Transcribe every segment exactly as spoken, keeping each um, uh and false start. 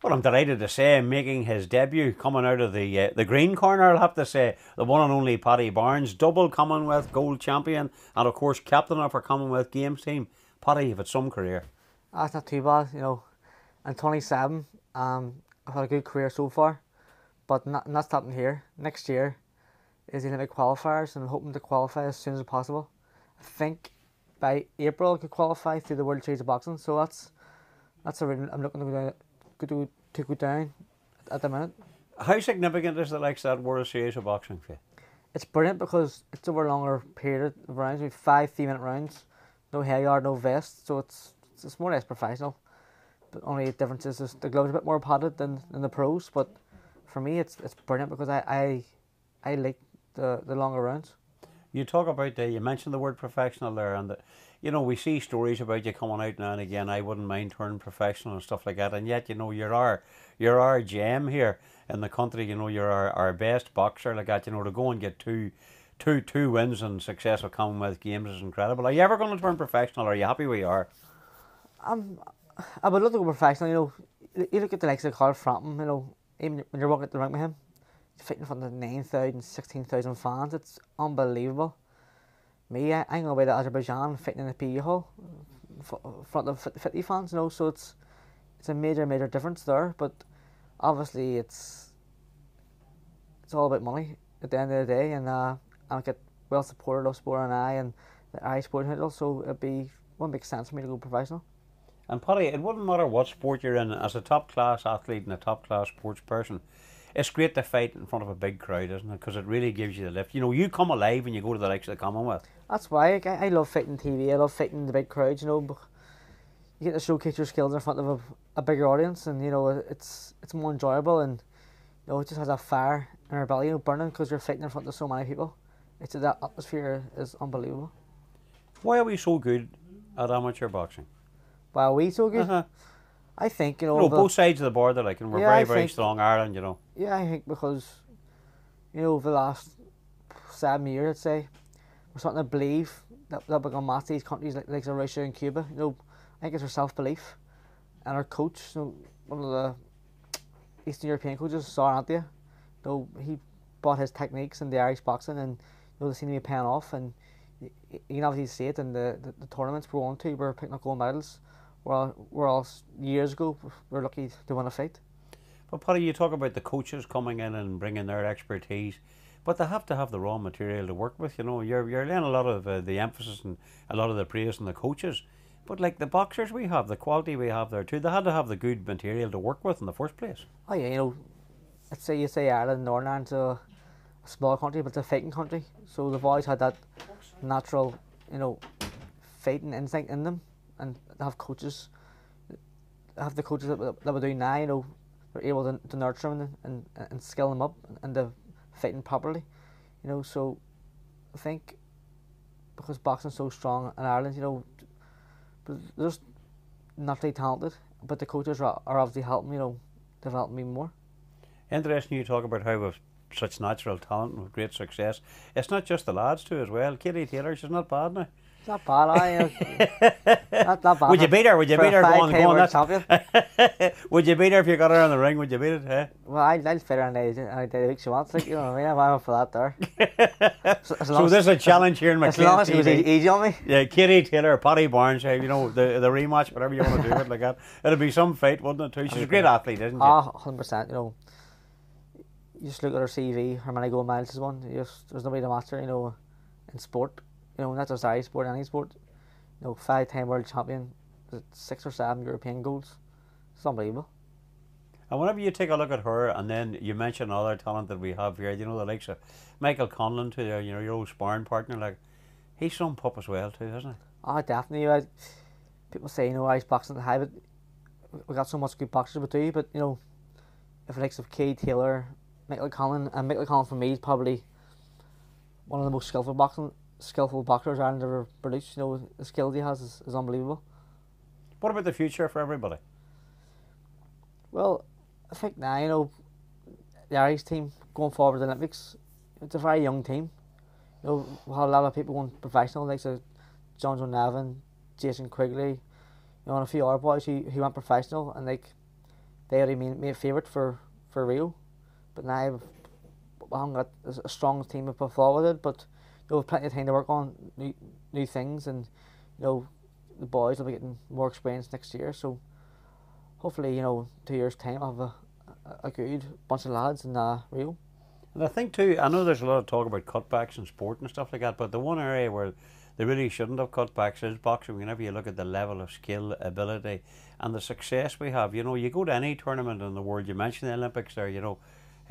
Well, I'm delighted to say, making his debut, coming out of the uh, the green corner, I'll have to say, the one and only Paddy Barnes, double Commonwealth Gold Champion, and of course captain of our Commonwealth Games team. Paddy, you've had some career. That's not too bad, you know. I'm twenty-seven, um, I've had a good career so far, but not, not stopping here. Next year is the Olympic qualifiers, and I'm hoping to qualify as soon as possible. I think by April I could qualify through the World Series of Boxing, so that's that's a reason I'm looking to go down. To, to go down at the minute. How significant is the likes of that World Series of Boxing for you? It's brilliant because it's over a longer period of rounds. We have five three minute rounds, no hair yard, no vest, so it's it's more or less professional. But only difference is the gloves are a bit more padded than, than the pros. But for me, it's it's brilliant because I I, I like the, the longer rounds. You talk about the, you mentioned the word professional there, and the, you know, we see stories about you coming out now and again, I wouldn't mind turning professional and stuff like that, and yet, you know, you're our, you're our gem here in the country, you know, you're our, our best boxer like that, you know, to go and get two, two, two wins and successful Commonwealth Games is incredible. Are you ever going to turn professional? Are you happy where you are? Um, I would love to go professional, you know. You look at the likes of Carl Frampton, you know, even when you're walking at the ring with him, fighting in front of nine thousand, sixteen thousand fans, it's unbelievable. Me, I, I'm going away to Azerbaijan, fighting in the P E hall, in front of fifty fans, you know, so it's it's a major, major difference there, but obviously it's it's all about money at the end of the day, and uh, I get well supported of Sport and I and the I Sport handle, so it'd be, wouldn't make sense for me to go professional. And Paddy, it wouldn't matter what sport you're in, as a top-class athlete and a top-class sports person, it's great to fight in front of a big crowd, isn't it? Because it really gives you the lift. You know, you come alive when you go to the likes of the Commonwealth. That's why I, I love fighting T V. I love fighting the big crowds. You know, you get to showcase your skills in front of a, a bigger audience, and you know it's it's more enjoyable, and you know it just has a fire in your belly, you know, burning because you're fighting in front of so many people. It's that atmosphere is unbelievable. Why are we so good at amateur boxing? Why are we so good? Uh-huh. I think, you know... You know the, both sides of the border, like, and we're yeah, very, very think, strong, Ireland, you know. Yeah, I think because, you know, over the last seven years, I'd say, we're starting to believe that, that we're going to match these countries like, like Russia and Cuba. You know, I think it's our self-belief. And our coach, you know, one of the Eastern European coaches, Sarantya, you know, he bought his techniques in the Irish boxing, and, you know, they seem to be paying off, and you, you can obviously see it in the, the, the tournaments we're on to, we're picking up gold medals. Well, we're all years ago, we're lucky to win a fight. But Paddy, you talk about the coaches coming in and bringing their expertise, but they have to have the raw material to work with. You know, you're you're laying a lot of uh, the emphasis and a lot of the praise on the coaches, but like the boxers we have, the quality we have there too, they had to have the good material to work with in the first place. Oh yeah, you know, let's say you say Ireland, Northern Ireland's a, a small country, but it's a fighting country, so they've always had that natural, you know, fighting instinct in them. And have coaches, have the coaches that, that we're doing now, you know, they're able to, to nurture them and, and, and skill them up and to fight them properly, you know. So I think because boxing's so strong in Ireland, you know, they're just naturally talented, but the coaches are, are obviously helping, you know, develop me more. Interesting you talk about how we've such natural talent and with great success. It's not just the lads too as well. Katie Taylor, she's not bad now. Not bad, I. Not, not bad. Would you beat her? Would you For beat her? Go on, go on. That's Would you beat her if you got her in the ring? Would you beat it? Huh? Well, I'd I'd fit her on the day week she wants. Like, you know what I mean? I'm up for that there. So, so there's a challenge here in my. As long as it was easy on me. Yeah, Katie Taylor, Paddy Barnes, you know, the the rematch, whatever you want to do it like that. It'll be some fight, wouldn't it? Too. She's a great athlete, isn't she? Ah, oh, one hundred percent. You know, you just look at her C V. How many gold medals has won? Just, there's nobody to match her. You know, in sport. You know, not just Irish sport, any sport. You know, five-time world champion, six or seven European golds. It's unbelievable. And whenever you take a look at her, and then you mention other talent that we have here, you know, the likes of Michael Conlan, too, you know, your old sparring partner, like, he's some pup as well, too, isn't he? Oh, definitely. I, people say, you know, Irish boxing at the high, but we got so much good boxers, but do you? But, you know, if the likes of Katie Taylor, Michael Conlan, and Michael Conlan for me is probably one of the most skillful boxing. Skillful boxers Ireland ever produced, you know, the skills he has is, is unbelievable. What about the future for everybody? Well, I think now, you know, the Irish team going forward to the Olympics, it's a very young team. You know, we have a lot of people going professional, like so John Nevin, Jason Quigley, you know, and a few other boys who, who went professional, and like they already made me a favourite for, for Rio, but now I've I haven't got a strong team of before with it, but you know, plenty of time to work on new new things, and you know, the boys will be getting more experience next year, so hopefully, you know, two years time I'll have a, a good bunch of lads in uh, Rio. And I think too, I know there's a lot of talk about cutbacks in sport and stuff like that, but the one area where they really shouldn't have cutbacks is boxing. Whenever you look at the level of skill, ability and the success we have, you know, you go to any tournament in the world, you mentioned the Olympics there, you know,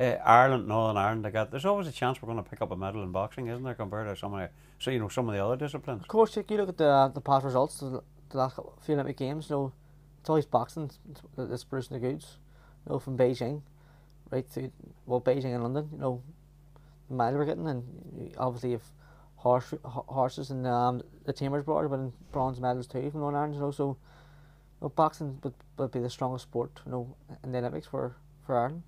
Uh, Ireland, Northern Ireland, like that, there's always a chance we're going to pick up a medal in boxing, isn't there, compared to some of, so, you know, some of the other disciplines? Of course, if you look at the the past results of the last few Olympic Games, you know, it's always boxing that's producing the goods, you know, from Beijing right through, well, Beijing and London, you know, the medal we're getting, and obviously if horse, horses and um, the Tamers brought are winning bronze medals too from Northern Ireland, you know, so you know, boxing would, would be the strongest sport, you know, in the Olympics for, for Ireland.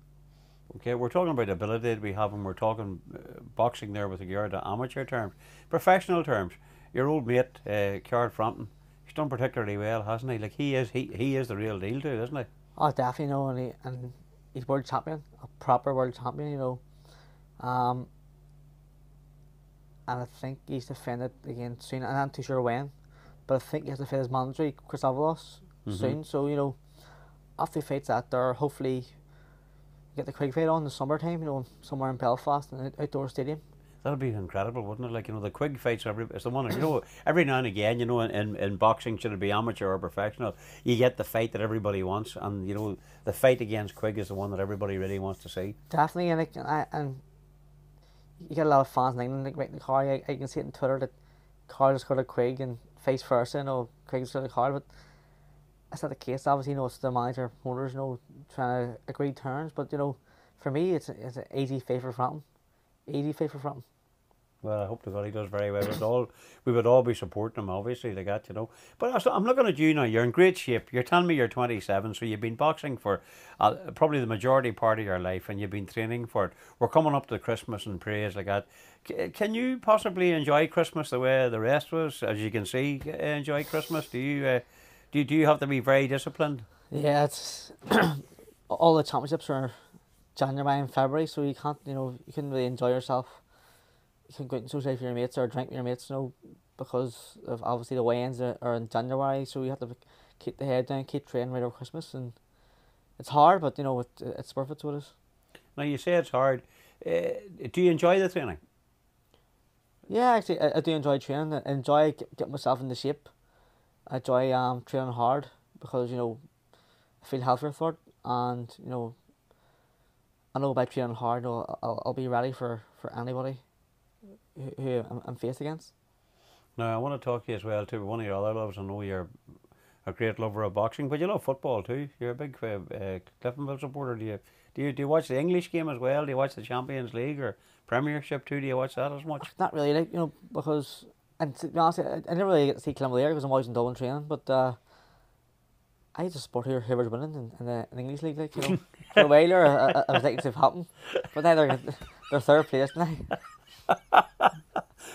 Okay, we're talking about ability that we have, and we're talking uh, boxing there with regard to amateur terms. Professional terms, your old mate, uh, Carl Frampton, he's done particularly well, hasn't he? Like, he is he, he is the real deal too, isn't he? Oh, definitely, no, and, he, and he's world champion, a proper world champion, you know. Um, and I think he's defended again soon, and I'm not too sure when, but I think he has to defend his manager, Chris Avalos, mm-hmm. soon. So, you know, after he fights that there, hopefully... get the Quigg fight on in the summertime, you know, somewhere in Belfast, in an outdoor stadium. That'd be incredible, wouldn't it? Like, you know, the Quigg fights, every, it's the one, you know, every now and again, you know, in, in, in boxing, should it be amateur or professional, you get the fight that everybody wants, and, you know, the fight against Quigg is the one that everybody really wants to see. Definitely, and, it, and, I, and you get a lot of fans in England, like, right in the car, I, I can see it on Twitter that Carl has got a Quigg and vice versa, you know, Quigg's got a Carl, but... That's not the case, obviously, you know, it's the manager, promoters, you know, trying to agree terms, but, you know, for me, it's, it's an easy fight for Frampton. Easy fight for Frampton. Well, I hope to God he does very well. We'd all, we would all be supporting him, obviously, like that, you know. But I'm looking at you now, you're in great shape. You're telling me you're twenty-seven, so you've been boxing for uh, probably the majority part of your life, and you've been training for it. We're coming up to Christmas and praise, like that. C can you possibly enjoy Christmas the way the rest of us, as you can see, enjoy Christmas? Do you... Uh, Do you, do you have to be very disciplined? Yeah, it's all the championships are January and February, so you can't, you know, you couldn't really enjoy yourself. You can go out and socialise with your mates or drink with your mates, you know, because of obviously the weigh-ins are in January, so you have to keep the head down, keep training right over Christmas, and it's hard, but you know, it, it's worth it to us. Now you say it's hard. Uh, do you enjoy the training? Yeah, actually, I, I do enjoy training. I enjoy getting myself into shape. I enjoy um, training hard because, you know, I feel healthier for it, and, you know, I know by training hard I'll, I'll, I'll be ready for, for anybody who, who I'm, I'm faced against. Now, I want to talk to you as well too, one of your other loves, I know you're a great lover of boxing, but you love football too, you're a big uh, uh, Cliftonville supporter. Do you, do you do you watch the English game as well? Do you watch the Champions League or Premiership too? Do you watch that as much? Not really, like, you know, because... And to be honest, I, I never really get to see Cliftonville there because I'm always in Dublin training, but uh, I just support who, whoever's winning in, in, the, in the English League, like, you know. For a while there, I, I, I was like, it's happened, but now they're, they're third place now.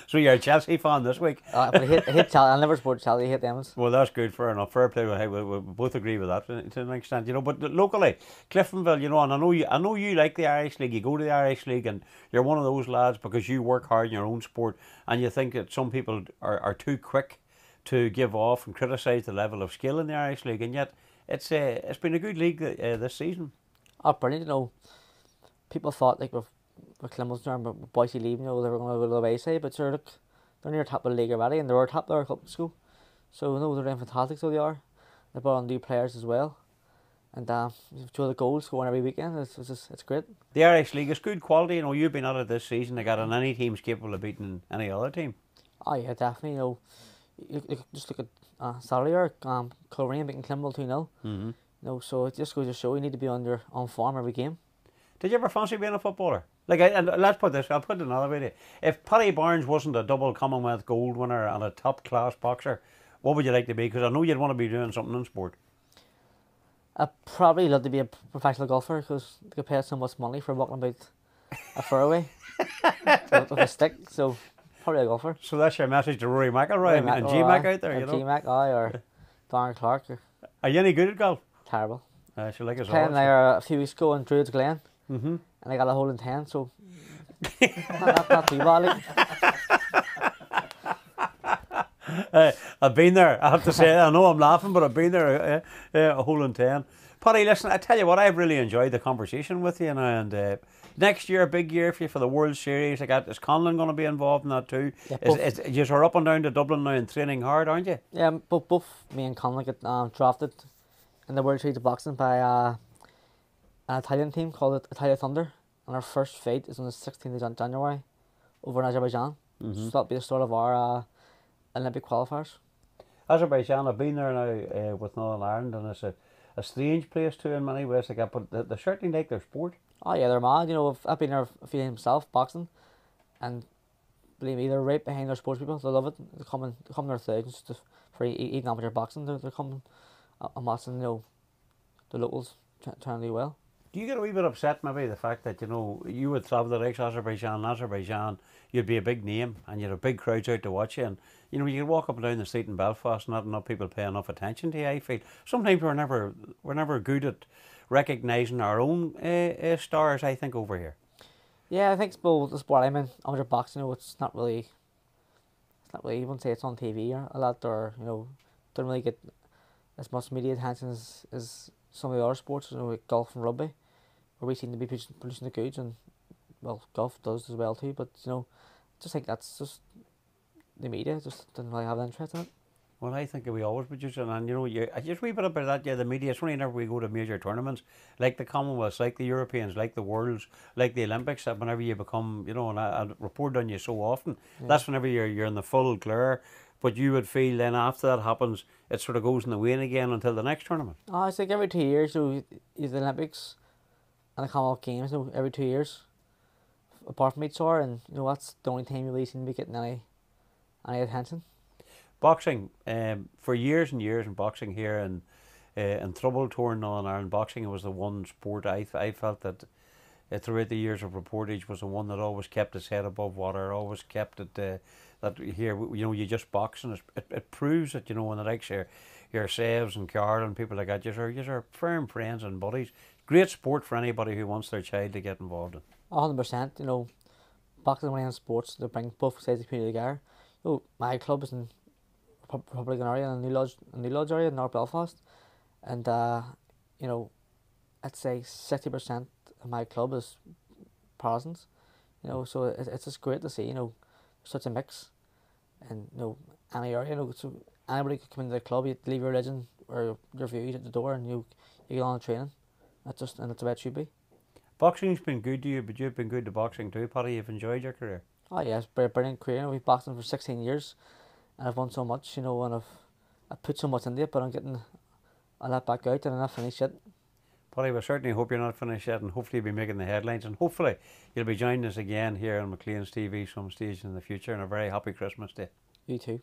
So you're a Chelsea fan this week? Uh, but I hate, I hate Chelsea, I never support Chelsea, I hate them. Well, that's good, fair enough, fair play, we, we both agree with that to an extent, you know, but locally, Cliftonville, you know, and I know, you, I know you like the Irish League, you go to the Irish League and you're one of those lads because you work hard in your own sport and you think that some people are, are too quick to give off and criticise the level of skill in the Irish League, and yet it's uh, it's been a good league uh, this season. Oh, brilliant, you know, people thought, like, we've But Cliftonville's and but Boise leaving, you know, they were going to go to the wayside, but sure, look, they're near top of the league already, and they were top there a couple of school. So, no, they're doing fantastic, so they are. They brought on new players as well. And um, two of the goals scoring every weekend, it's, it's, just, it's great. The Irish League is good quality, you know, you've been at it this season, they got on any team's capable of beating any other team. Oh, yeah, definitely, you know, you, you just look at uh, Saturday or um, Coleraine beating Cliftonville two nil. Mm-hmm. You know, so it just goes to show you need to be on, your, on form every game. Did you ever fancy being a footballer? Like, I, and let's put this, I'll put it another way to you. If Paddy Barnes wasn't a double Commonwealth gold winner and a top-class boxer, what would you like to be? Because I know you'd want to be doing something in sport. I'd probably love to be a professional golfer because they could pay us so much money for walking about a fairway with a stick, so probably a golfer. So that's your message to Rory McIlroy and, and G-Mac out there, you know? G-Mac, aye, or Darren Clark. Or... Are you any good at golf? Terrible. Uh, she like playing there a few weeks ago in Druids Glen, mm-hmm. and I got a hole in ten, so not, not too bad. uh, I've been there, I have to say. I know I'm laughing, but I've been there uh, uh, a hole in ten. Paddy, listen, I tell you what, I've really enjoyed the conversation with you now, and uh, next year, big year for you for the World Series. I got, is Conlan going to be involved in that too? Yeah, is, is, you're up and down to Dublin now and training hard, aren't you? Yeah, but both me and Conlan get um, drafted in the World Series of Boxing by uh, an Italian team called the Italian Thunder, and our first fight is on the sixteenth of January over in Azerbaijan. Mm-hmm. So that'll be the start of our uh, Olympic qualifiers. Azerbaijan, I've been there now uh, with Northern Ireland, and it's a, a strange place too in many ways, like that, but they, they certainly like their sport. Oh yeah, they're mad. You know, I've been there a few times myself, boxing, and believe me, they're right behind their sports people. They love it. They come in, they come in their thousands to, for even amateur boxing. They're, they're coming a massive, you know, the locals turn really well. Do you get a wee bit upset maybe the fact that, you know, you would travel the likes of Azerbaijan, Azerbaijan, you'd be a big name and you'd have big crowds out to watch you, and you know, you could walk up and down the street in Belfast and not enough people pay enough attention to you, I feel. Sometimes we're never we're never good at recognising our own uh, uh, stars, I think, over here. Yeah, I think it's well, the sport I'm in, amateur boxing, you know, it's not really, it's not really, you wouldn't say it's on T V or a lot, or, you know, don't really get as much media attention as, as some of the other sports, you know, like golf and rugby, where we seem to be producing, producing the goods, and, well, golf does as well too, but, you know, I just think that's just the media, just didn't really have an interest in it. Well, I think we always produce it, and, you know, you, just a wee bit about that, yeah, the media, it's only whenever we go to major tournaments, like the Commonwealth, like the Europeans, like the Worlds, like the Olympics, that whenever you become, you know, and I, I report on you so often, yeah. That's whenever you're, you're in the full glare. But you would feel then after that happens, it sort of goes in the wane again until the next tournament. Oh, I think every two years, so is the Olympics and the Commonwealth Games, so every two years, apart from each other, and you know that's the only time you really seem to be getting any, any attention. Boxing, um, for years and years, and boxing here in, uh, in Trouble Torn Northern Ireland, boxing was the one sport I I felt that uh, throughout the years of reportage was the one that always kept its head above water, always kept it. Uh, That here, you know, you just box, and it, it, it proves that, you know, when the likes of yourselves and Carl and people like that, you're, you're firm friends and buddies. Great sport for anybody who wants their child to get involved in. one hundred percent, you know, boxing and sports, they bring both sides of the community together. You know, my club is in the Republican area, in the New Lodge, New Lodge area, in North Belfast, and, uh, you know, I'd say sixty percent of my club is Protestants, you know, so it, it's just great to see, you know, such a mix, and you know, any area, you know, so anybody could come into the club. You leave your religion or your views at the door, and you you get on the training. That's just, and that's the way it should be. Boxing's been good to you, but you've been good to boxing too, Paddy. You've enjoyed your career. Oh yeah, it's a brilliant career. You know, we've boxed for sixteen years, and I've won so much, you know, and I've I put so much into it, but I'm getting a lot back out, and I'm not finished yet. Paddy, we certainly hope you're not finished yet, and hopefully you'll be making the headlines, and hopefully you'll be joining us again here on Maclean's T V some stage in the future, and a very happy Christmas Day. You too.